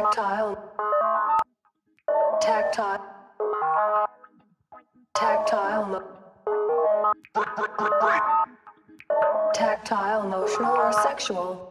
Tactile, emotional, or sexual.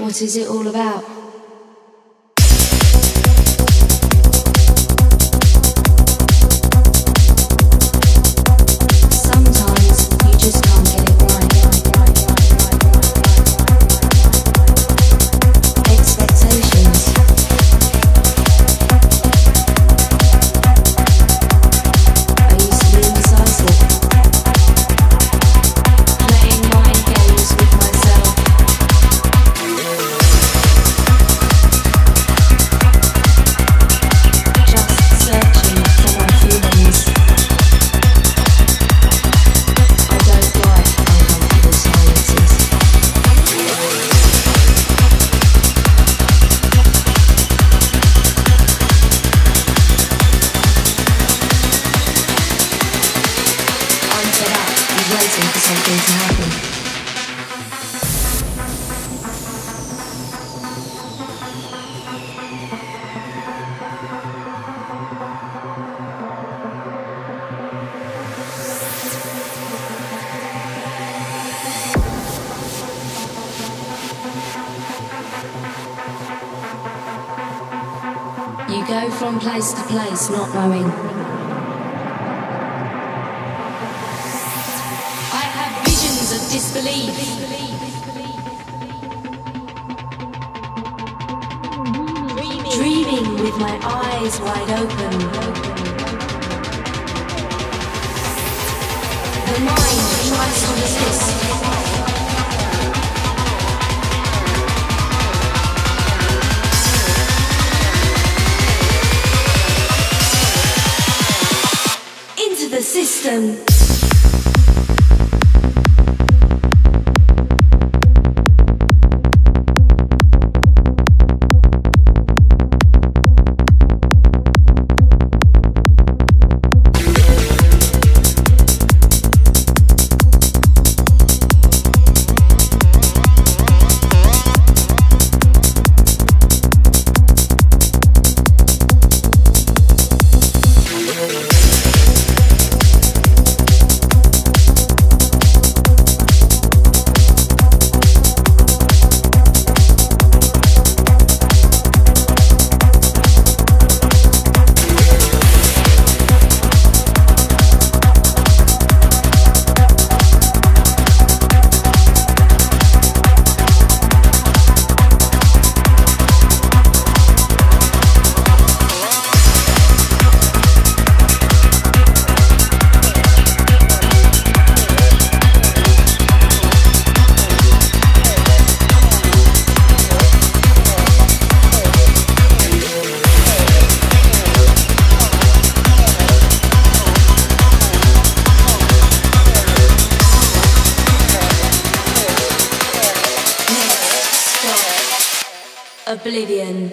What is it all about? You go from place to place, not knowing. I have visions of disbelief. Dreaming with my eyes wide open. The mind tries to resist. The system. Oblivion.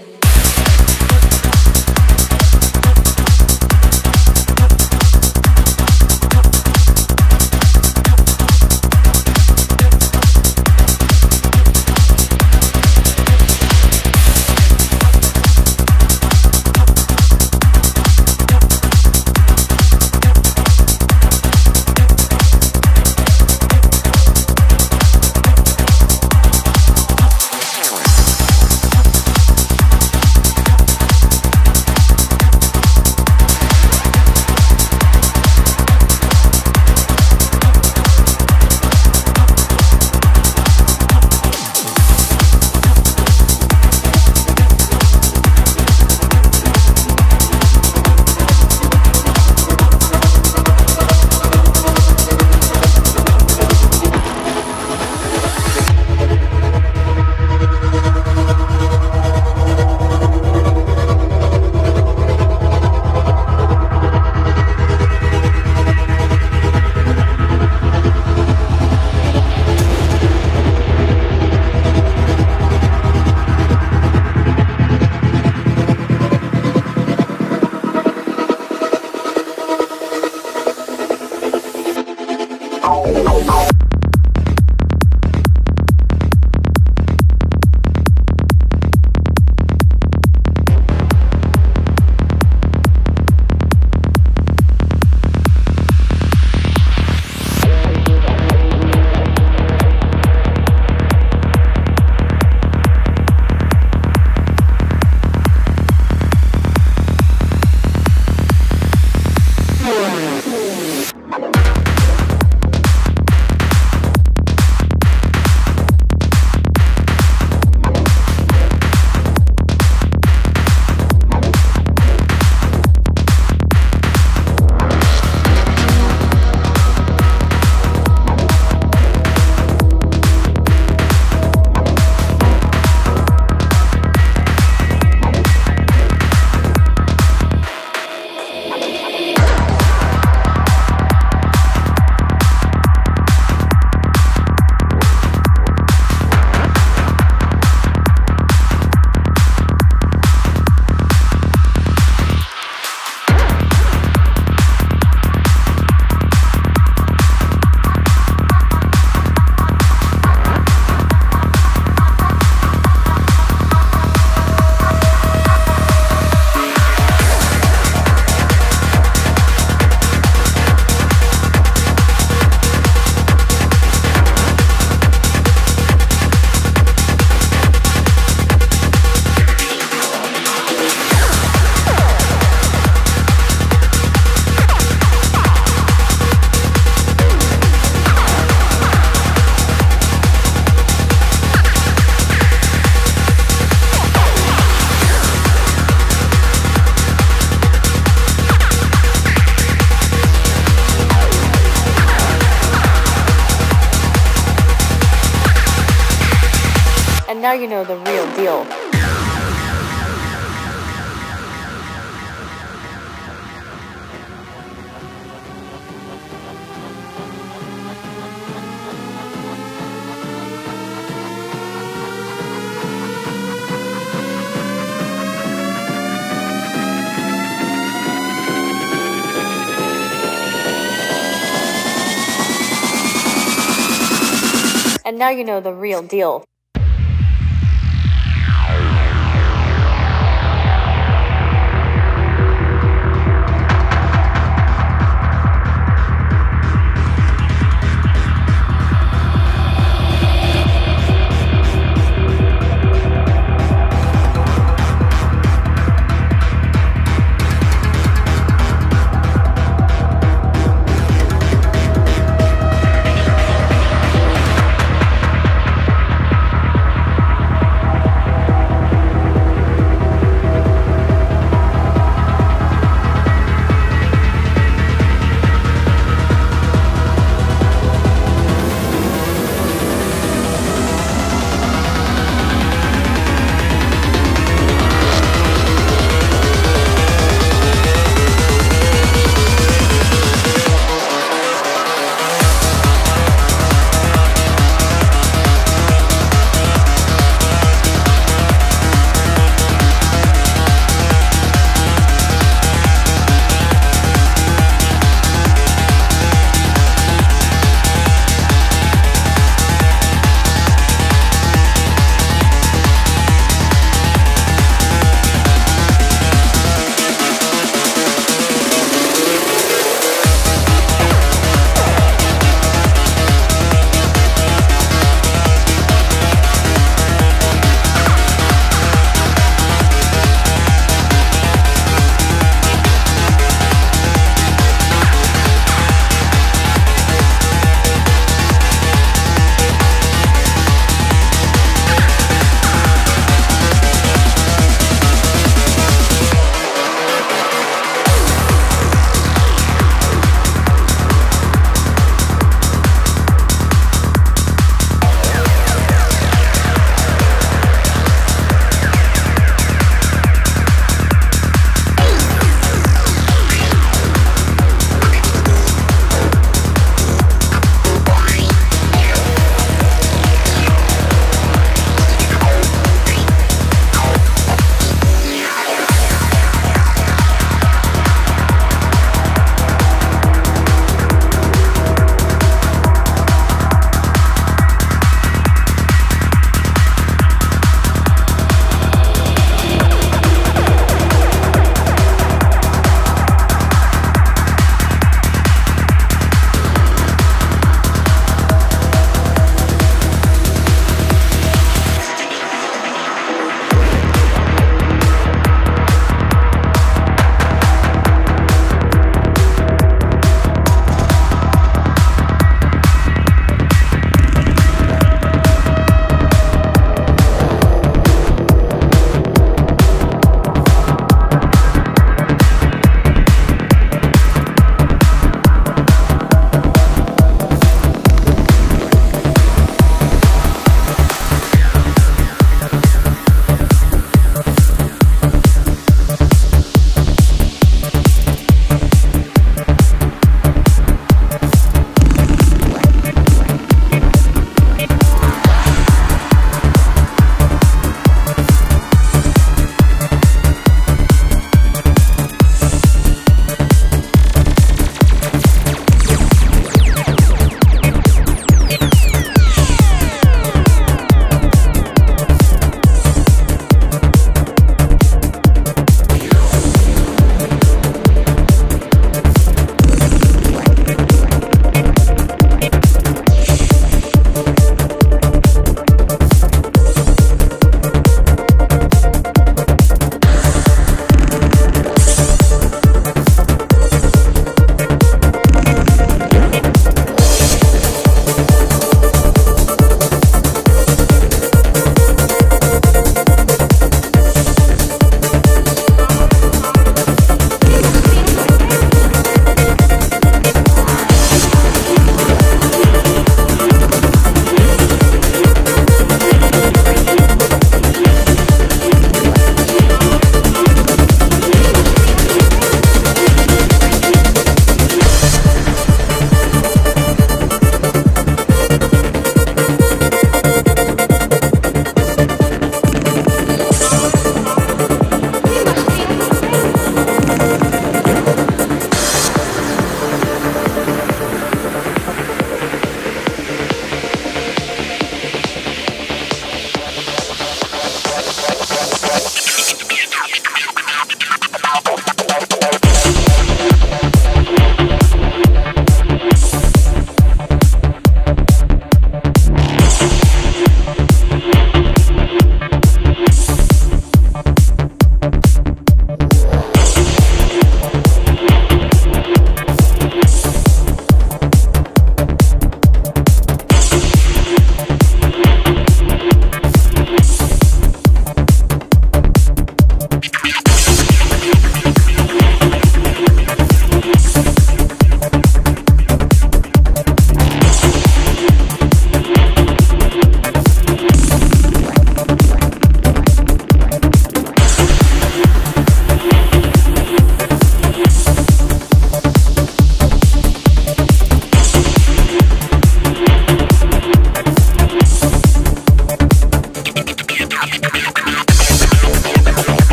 now you know the real deal. And now you know the real deal.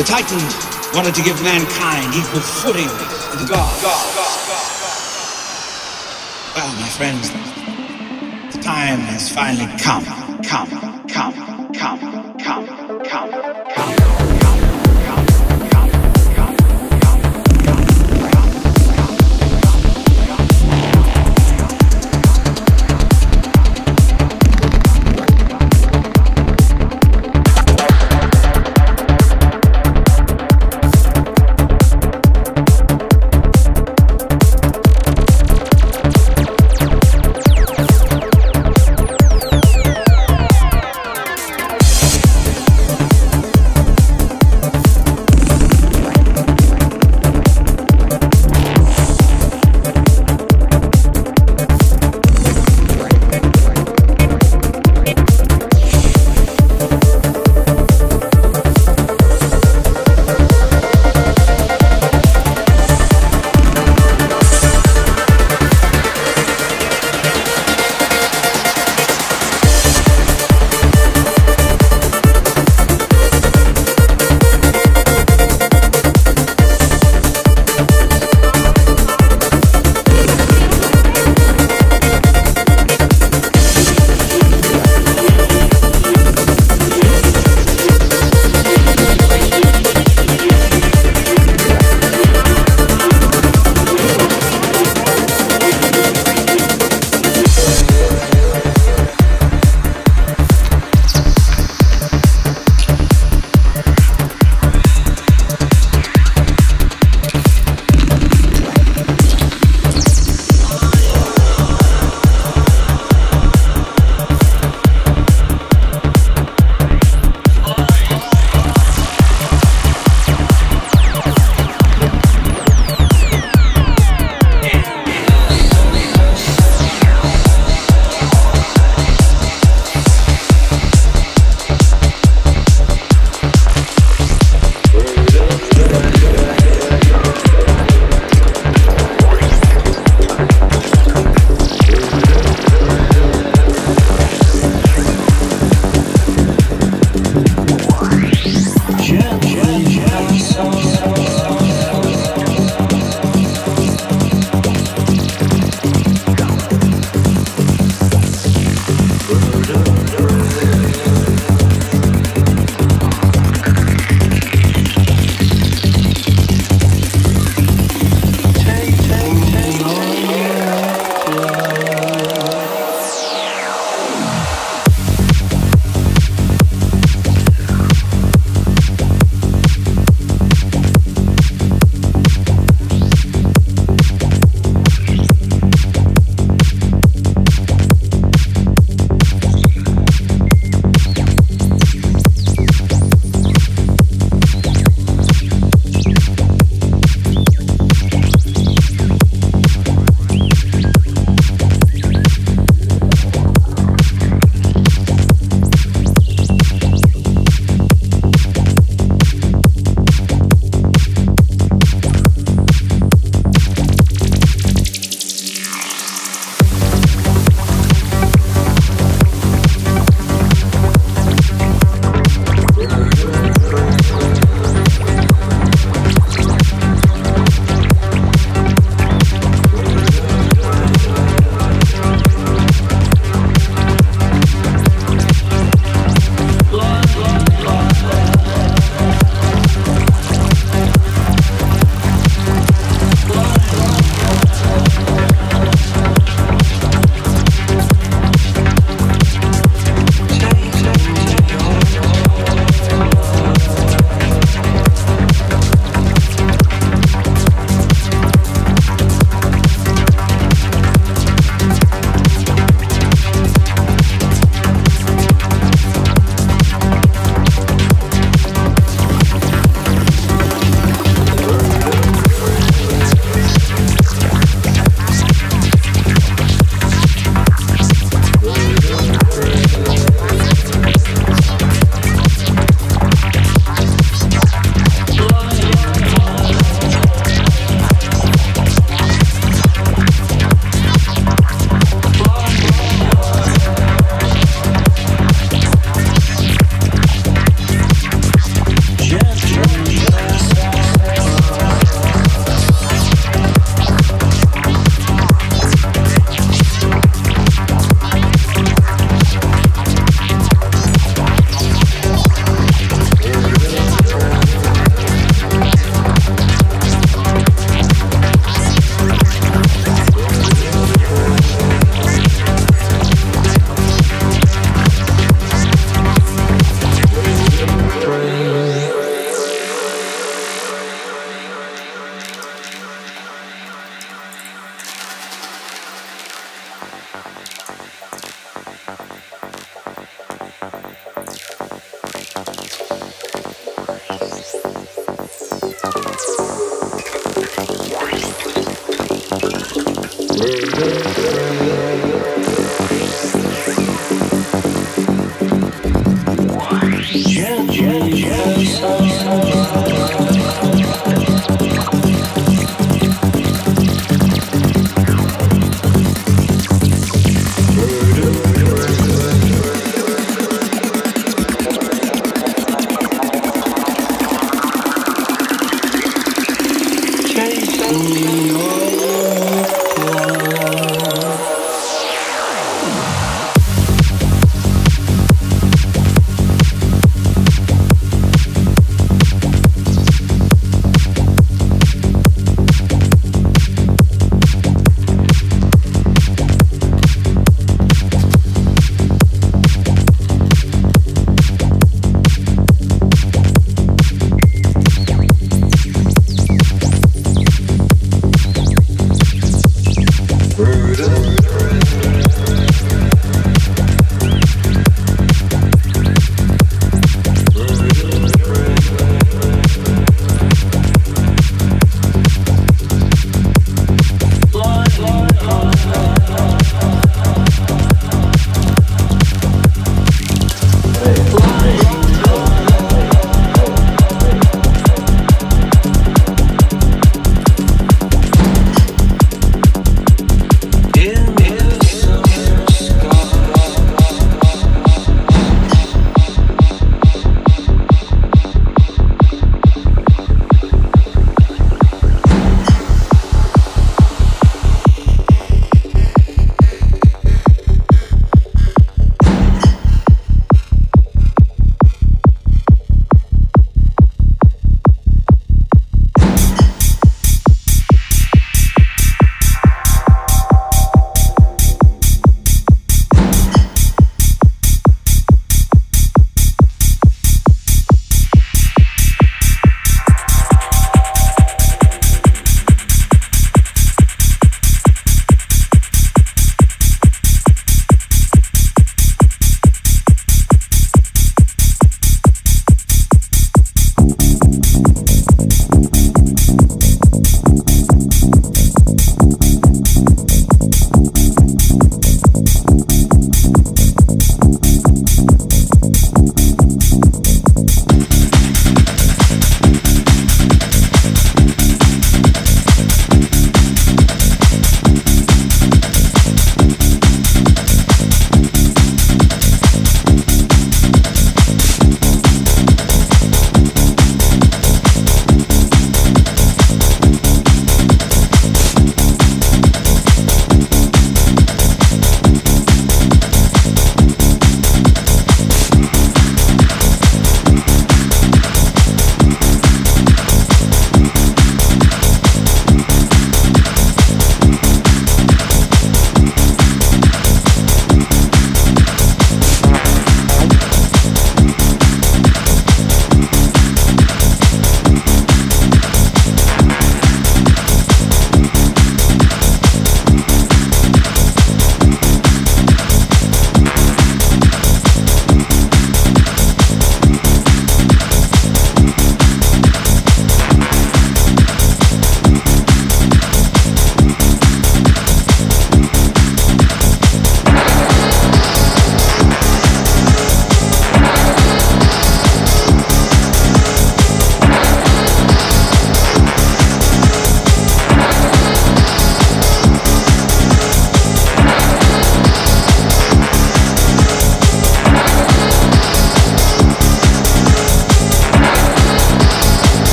The Titan wanted to give mankind equal footing with the gods. Well, my friends, the time has finally come.